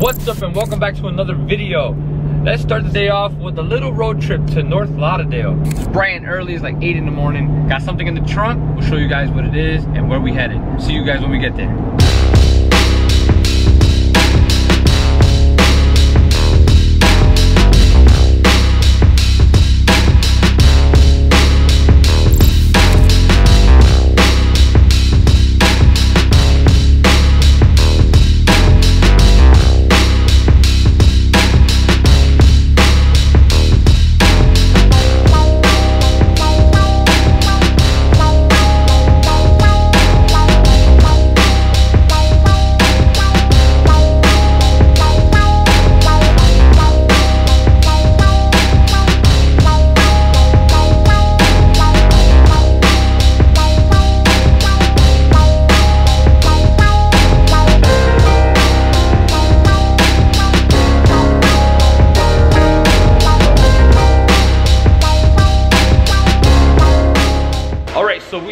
What's up and welcome back to another video. Let's start the day off with a little road trip to North Lauderdale. It's bright and early, it's like 8 in the morning. Got something in the trunk, we'll show you guys what it is and where we headed. See you guys when we get there.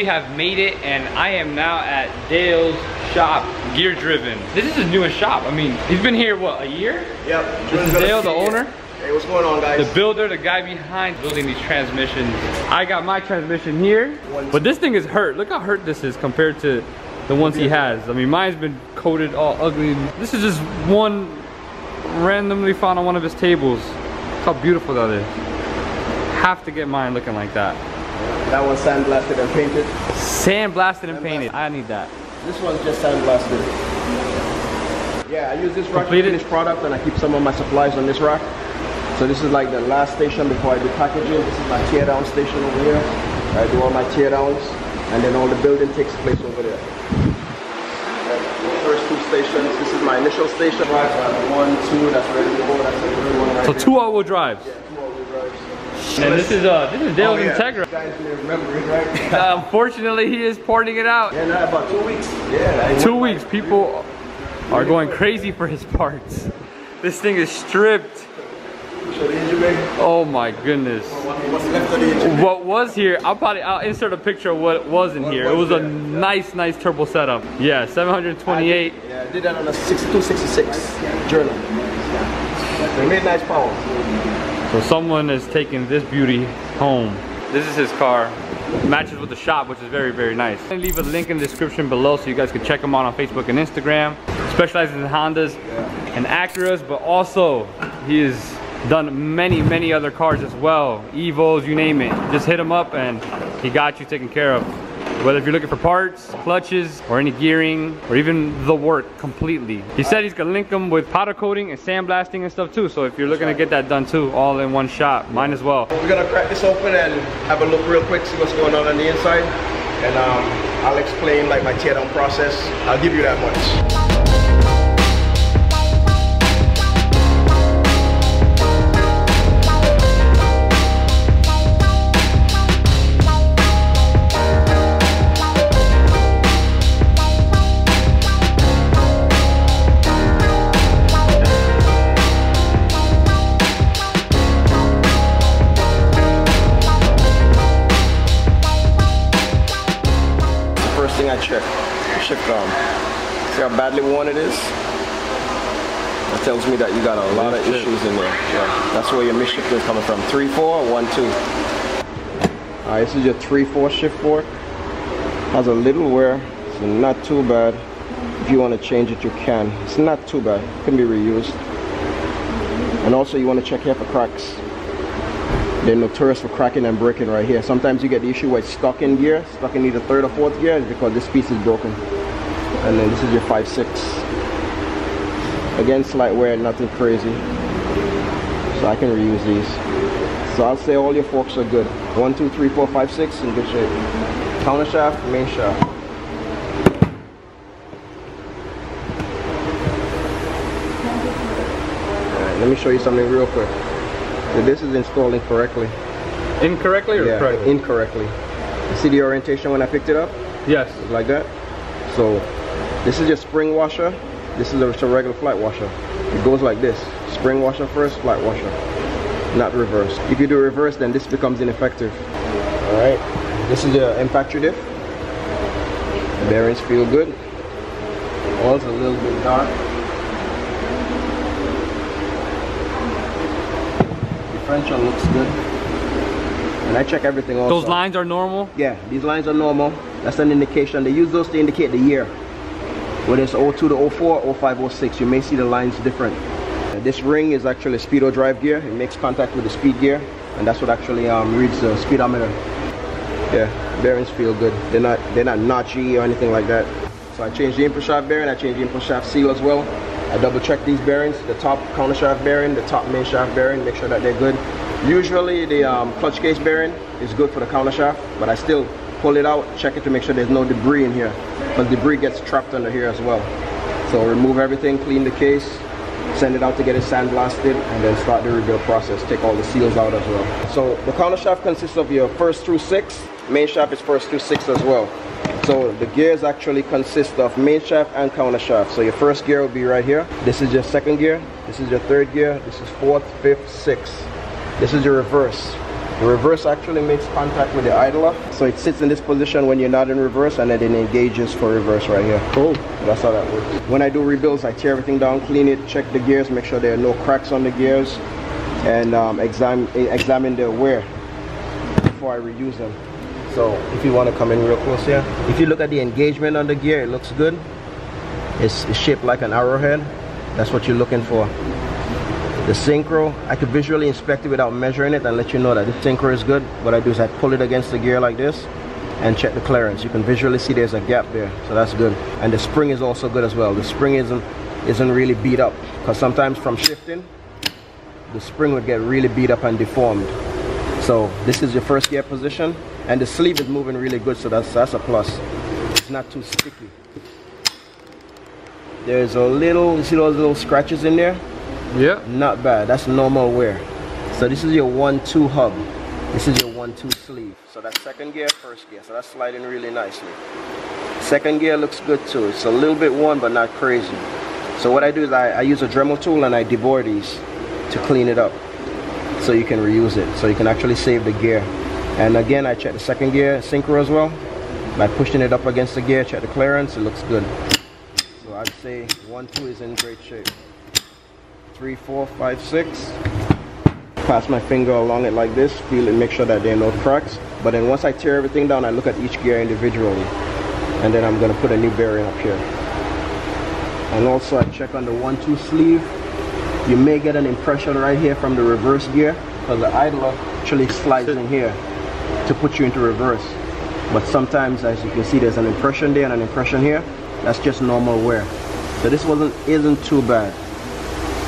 Have made it, and I am now at Dale's shop, GearDriven. This is his newest shop. I mean, he's been here what, a year? Yep. This is Dale, the owner. Hey, what's going on, guys? The builder, the guy behind building these transmissions. I got my transmission here, but this thing is hurt. Look how hurt this is compared to the ones he has. I mean, mine's been coated all ugly. This is just one randomly found on one of his tables. Look how beautiful that is. Have to get mine looking like that. That one's sandblasted and painted. Sandblasted and painted. I need that. This one's just sandblasted. Yeah, I use this rack to finish product, and I keep some of my supplies on this rack. So this is like the last station before I do packaging. This is my tear down station over here. I do all my tear downs, and then all the building takes place over there. The first two stations. This is my initial station. One, two. That's ready to go. That's the one. So 2 hour drives. Yeah. And this is Dale's Integra. You guys may remember it, right? Unfortunately, he is porting it out. Yeah, no, about 2 weeks. Yeah. Like 2 weeks. People are going crazy for his parts. This thing is stripped. Oh my goodness. What was here? I'll insert a picture of what was in here. It was a nice turbo setup. Yeah, 728. Yeah, I did that on a 266 Journal. They made nice power. So someone is taking this beauty home. This is his car. Matches with the shop, which is very, very nice. I'm gonna leave a link in the description below so you guys can check him out on Facebook and Instagram. Specializes in Hondas and Acuras, but also he has done many other cars as well. Evos, you name it. Just hit him up and he got you taken care of. Whether if you're looking for parts, clutches, or any gearing, or even the work completely. He said he's gonna link them with powder coating and sandblasting and stuff too, so if you're looking to get that done too, all in one shot, mine as well. We're gonna crack this open and have a look real quick, see what's going on the inside, and I'll explain like my teardown process. I'll give you that much. Shift arm. See how badly worn it is? That tells me that you got a lot of issues in there. Yeah. That's where your misshift is coming from. 3/4 or 1/2. Alright, this is your 3/4 shift fork. Has a little wear, so not too bad. If you want to change it, you can. It's not too bad. It can be reused. And also, you want to check here for cracks. They're notorious for cracking and breaking right here. Sometimes you get the issue where it's stuck in gear, stuck in either third or fourth gear, is because this piece is broken. And then this is your 5/6. Again, slight wear, nothing crazy. So I can reuse these. So I'll say all your forks are good. 1, 2, 3, 4, 5, 6 in good shape. Counter shaft, main shaft. All right, let me show you something real quick. So this is installed incorrectly. Incorrectly or correctly? Incorrectly. You see the orientation when I picked it up? Yes. Like that. So this is your spring washer. This is a regular flat washer. It goes like this. Spring washer first, flat washer. Not reverse. If you do reverse, then this becomes ineffective. Alright. This is your factory diff. The bearings feel good. Oil's a little bit dark. differential looks good. And I check everything also. Those lines are normal? Yeah, these lines are normal. That's an indication. They use those to indicate the year. Whether it's 02 to 04, 05, 06, you may see the lines different. This ring is actually a speedo drive gear. It makes contact with the speed gear, and that's what actually reads the speedometer. Yeah, bearings feel good. They're not notchy or anything like that. So I changed the infra shaft bearing. I changed the infra shaft seal as well. I double check these bearings, the top counter shaft bearing, the top main shaft bearing, make sure that they're good. Usually the clutch case bearing is good for the counter shaft, but I still pull it out, check it to make sure there's no debris in here, because debris gets trapped under here as well. So remove everything, clean the case, send it out to get it sandblasted, and then start the rebuild process, take all the seals out as well. So the counter shaft consists of your first through six, main shaft is first through six as well. So the gears actually consist of main shaft and counter shaft. So your first gear will be right here. This is your second gear. This is your third gear. This is fourth, fifth, sixth. This is your reverse. The reverse actually makes contact with the idler. So it sits in this position when you're not in reverse, and then it engages for reverse right here. Cool. That's how that works. When I do rebuilds, I tear everything down, clean it, check the gears, make sure there are no cracks on the gears, and examine their wear before I reuse them. So if you want to come in real close here, if you look at the engagement on the gear, it looks good. It's shaped like an arrowhead. That's what you're looking for. The synchro, I could visually inspect it without measuring it and let you know that the synchro is good. What I do is I pull it against the gear like this and check the clearance. You can visually see there's a gap there, so that's good. And the spring is also good as well. The spring isn't really beat up, because sometimes from shifting, the spring would get really beat up and deformed. So this is your first gear position. And the sleeve is moving really good, so that's a plus. It's not too sticky. There's a little, you see those little scratches in there? Yeah. Not bad, that's normal wear. So this is your 1-2 hub. This is your 1-2 sleeve. So that's second gear, first gear. So that's sliding really nicely. Second gear looks good too. It's a little bit worn, but not crazy. So what I do is I use a Dremel tool and I devoid these to clean it up, so you can reuse it. So you can actually save the gear. And again, I check the second gear, synchro as well. By pushing it up against the gear, check the clearance, it looks good. So I'd say 1-2 is in great shape. 3, 4, 5, 6. Pass my finger along it like this, feel it, make sure that there are no cracks. But then once I tear everything down, I look at each gear individually. And then I'm gonna put a new bearing up here. And also I check on the 1-2 sleeve. You may get an impression right here from the reverse gear, because the idler actually slides in here to put you into reverse. But sometimes, as you can see, there's an impression there and an impression here. That's just normal wear. So this isn't too bad.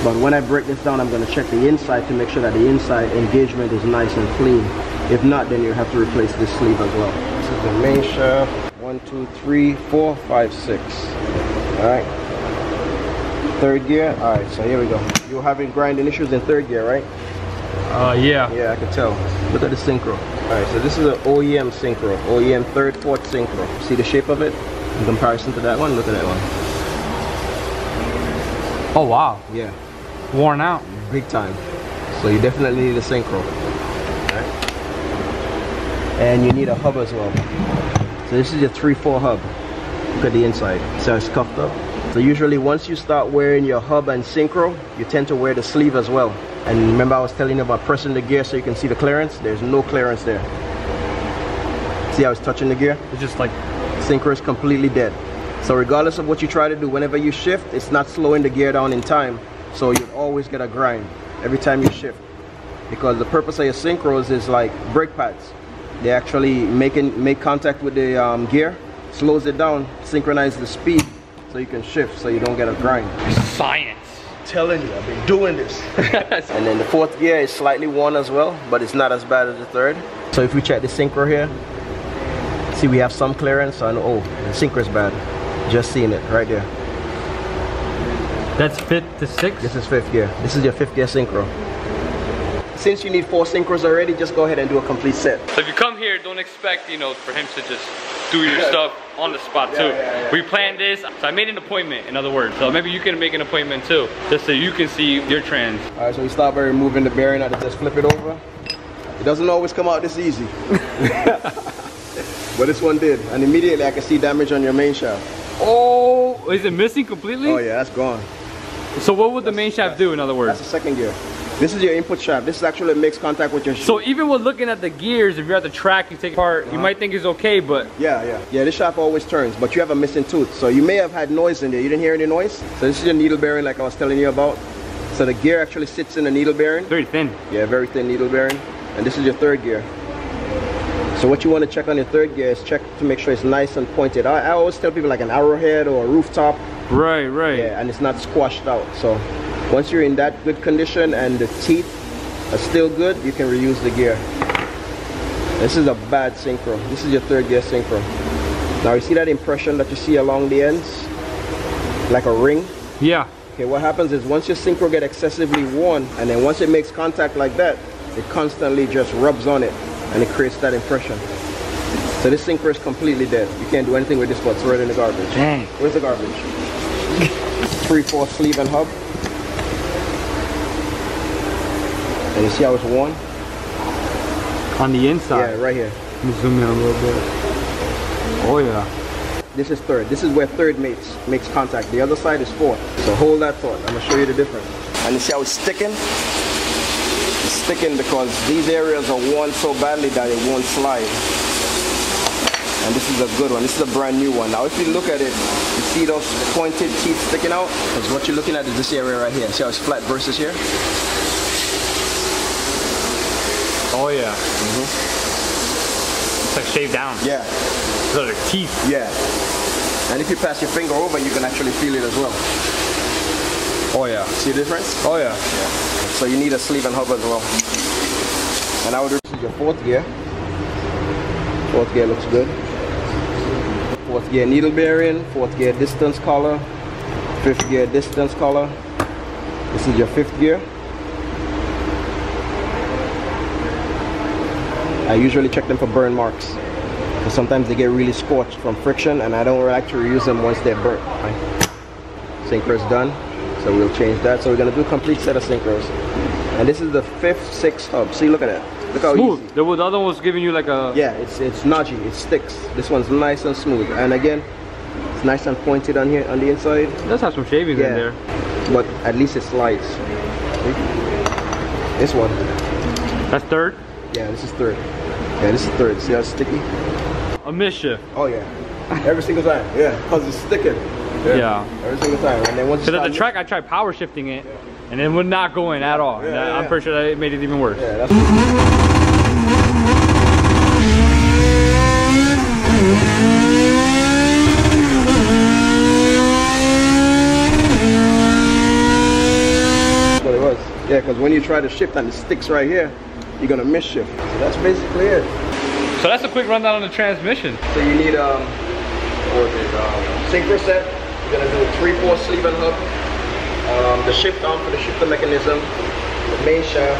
But when I break this down, I'm going to check the inside to make sure that the inside engagement is nice and clean. If not, then you have to replace this sleeve as well. This is the main shaft. 1, 2, 3, 4, 5, 6. All right. Third gear. All right. So here we go. You're having grinding issues in third gear, right? Yeah. Yeah, I can tell. Look at the synchro. Alright, so this is an OEM synchro. OEM third, fourth synchro. See the shape of it? In comparison to that one, look at that one. Oh wow. Yeah. Worn out. Big time. So you definitely need a synchro. Alright. And you need a hub as well. So this is your 3-4 hub. Look at the inside. So it's cuffed up. So usually once you start wearing your hub and synchro, you tend to wear the sleeve as well. And remember I was telling you about pressing the gear so you can see the clearance? There's no clearance there. See how it's touching the gear? It's just like... synchro is completely dead. So regardless of what you try to do, whenever you shift, it's not slowing the gear down in time. So you'll always get a grind every time you shift. Because the purpose of your synchros is like brake pads. They actually make contact with the gear, slows it down, synchronizes the speed. So you can shift so you don't get a grind. Science. I'm telling you, I've been doing this. And then the fourth gear is slightly worn as well, but it's not as bad as the third. So if we check the synchro here, see we have some clearance on, oh, the synchro's bad. Just seeing it right there. That's fifth to sixth? This is fifth gear. This is your fifth gear synchro. Since you need 4 synchros already, just go ahead and do a complete set. So if you come here, don't expect, you know, for him to just do your stuff on the spot too. Yeah. We planned this, so I made an appointment, in other words. So maybe you can make an appointment too, just so you can see your trends. All right, so we start by removing the bearing. I just flip it over. It doesn't always come out this easy. But this one did, and immediately I can see damage on your main shaft. Oh, is it missing completely? Oh yeah, that's gone. So what would the main shaft do, in other words? That's the second gear. This is your input shaft. This actually makes contact with your shoe. So even with looking at the gears, if you're at the track, you take apart, you might think it's okay, but... Yeah, this shaft always turns, but you have a missing tooth. So you may have had noise in there. You didn't hear any noise? So this is your needle bearing like I was telling you about. So the gear actually sits in the needle bearing. Very thin. Yeah, very thin needle bearing. And this is your third gear. So what you want to check on your third gear is check to make sure it's nice and pointed. I always tell people like an arrowhead or a rooftop. Right, right. Yeah, and it's not squashed out. So once you're in that good condition and the teeth are still good, you can reuse the gear. This is a bad synchro. This is your third gear synchro. Now you see that impression that you see along the ends? Like a ring? Yeah. Okay, what happens is once your synchro gets excessively worn, and then once it makes contact like that, it constantly just rubs on it. And it creates that impression. So this synchro is completely dead. You can't do anything with this but throw it in the garbage. Dang. Where's the garbage? 3/4 sleeve and hub. And you see how it's worn? On the inside? Yeah, right here. Let me zoom in a little bit. Oh yeah. This is third. This is where third makes contact. The other side is fourth. So hold that thought. I'm gonna show you the difference. And you see how it's sticking? Sticking because these areas are worn so badly that it won't slide. And this is a good one. This is a brand new one. Now if you look at it, you see those pointed teeth sticking out? Because what you're looking at is this area right here. See how it's flat versus here? Oh yeah. It's like shaved down. Yeah. Those are teeth. Yeah. And if you pass your finger over, you can actually feel it as well. Oh yeah. See the difference? Oh yeah. So you need a sleeve and hub as well. And I would use your fourth gear. Fourth gear looks good. Fourth gear needle bearing, fourth gear distance collar, fifth gear distance collar. This is your fifth gear. I usually check them for burn marks. Because sometimes they get really scorched from friction and I don't like to reuse them once they're burnt. Synchro's done. So we'll change that. So we're gonna do a complete set of synchros. And this is the fifth, sixth hub. See, look at that. Look how smooth. Easy. The other one was giving you like a... Yeah, it's nudgy, it sticks. This one's nice and smooth. And again, it's nice and pointed on here, on the inside. It does have some shavings in there. But at least it slides. See? This one. That's third? Yeah, this is third. Yeah, this is third. See how it's sticky? A mischief. Oh yeah. Every single time. Yeah, because it's sticking. Yeah. Every single time. And then once so at the track, I tried power shifting it, and it would not go in at all. Yeah, I'm pretty sure that it made it even worse. Yeah, that's what it was. Yeah, because when you try to shift and it sticks right here, you're going to misshift. So that's basically it. So that's a quick rundown on the transmission. So you need synchro set. We're going to do 3/4 sleeve and hub, the shift arm for the shifter mechanism, the main shaft,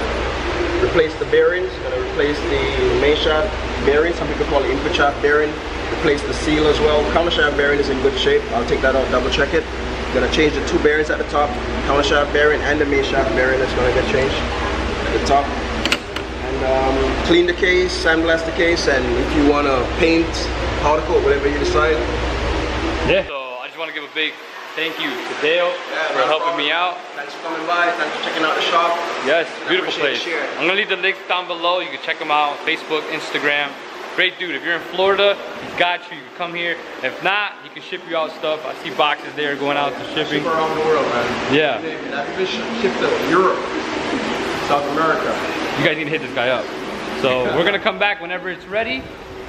replace the bearings, going to replace the main shaft bearing, some people call it input shaft bearing, replace the seal as well. Counter shaft bearing is in good shape, I'll take that out, double check it. Going to change the two bearings at the top, counter shaft bearing and the main shaft bearing that's going to get changed at the top. And clean the case, sandblast the case, and if you want to paint, powder coat, whatever you decide. Yeah. I want to give a big thank you to Dale for helping me out. Thanks for coming by. Thanks for checking out the shop. Yes, beautiful place. I'm going to leave the links down below. You can check him out on Facebook, Instagram. Great dude. If you're in Florida, he's got you. You can come here. If not, he can ship you out stuff. I see boxes there going out to shipping. Ship around the world, man. Yeah. I've been shipped to Europe, South America. You guys need to hit this guy up. So we're going to come back whenever it's ready.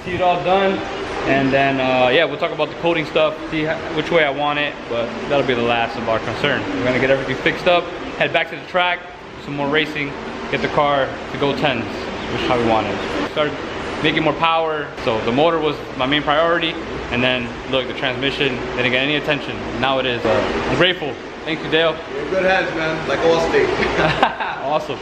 See it all done. And then, yeah, we'll talk about the coating stuff, see which way I want it, but that'll be the last of our concern. We're gonna get everything fixed up, head back to the track, some more racing, get the car to go 10s, which is how we want it. Started making more power, so the motor was my main priority, and then, look, the transmission didn't get any attention. Now it is. I'm grateful. Thank you, Dale. You're in good hands, man, like Allstate. Awesome.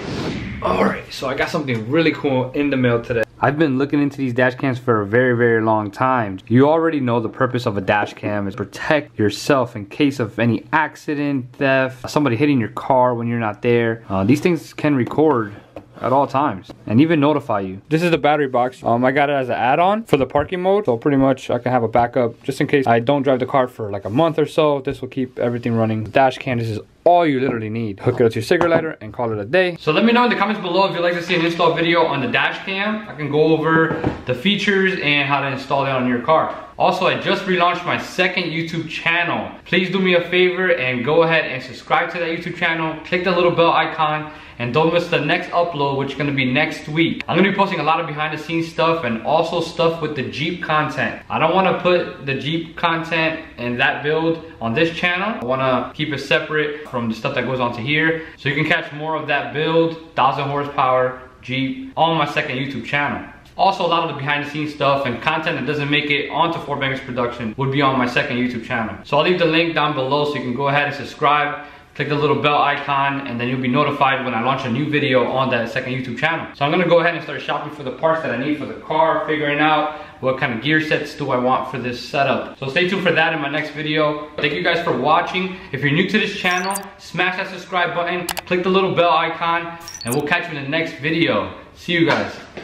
All right, so I got something really cool in the mail today. I've been looking into these dash cams for a very, very long time. You already know the purpose of a dash cam is protect yourself in case of any accident, theft, somebody hitting your car when you're not there. These things can record at all times and even notify you. This is the battery box. I got it as an add-on for the parking mode, so pretty much I can have a backup just in case I don't drive the car for like a month or so. This will keep everything running. The dash cam, this is all you literally need. Hook it up to your cigarette lighter and call it a day. So let me know in the comments below if you'd like to see an install video on the dash cam. I can go over the features and how to install it on your car. Also, I just relaunched my second YouTube channel. Please do me a favor and go ahead and subscribe to that YouTube channel. Click the little bell icon and don't miss the next upload, which is gonna be next week. I'm gonna be posting a lot of behind the scenes stuff and also stuff with the Jeep content. I don't wanna put the Jeep content and that build on this channel. I wanna keep it separate from the stuff that goes on to here. So you can catch more of that build, 1,000 horsepower Jeep on my second YouTube channel. Also, a lot of the behind the scenes stuff and content that doesn't make it onto 4Bangers Production would be on my second YouTube channel. So I'll leave the link down below so you can go ahead and subscribe. Click the little bell icon and then you'll be notified when I launch a new video on that second YouTube channel. So I'm gonna go ahead and start shopping for the parts that I need for the car, figuring out what kind of gear sets do I want for this setup. So stay tuned for that in my next video. Thank you guys for watching. If you're new to this channel, smash that subscribe button, click the little bell icon, and we'll catch you in the next video. See you guys.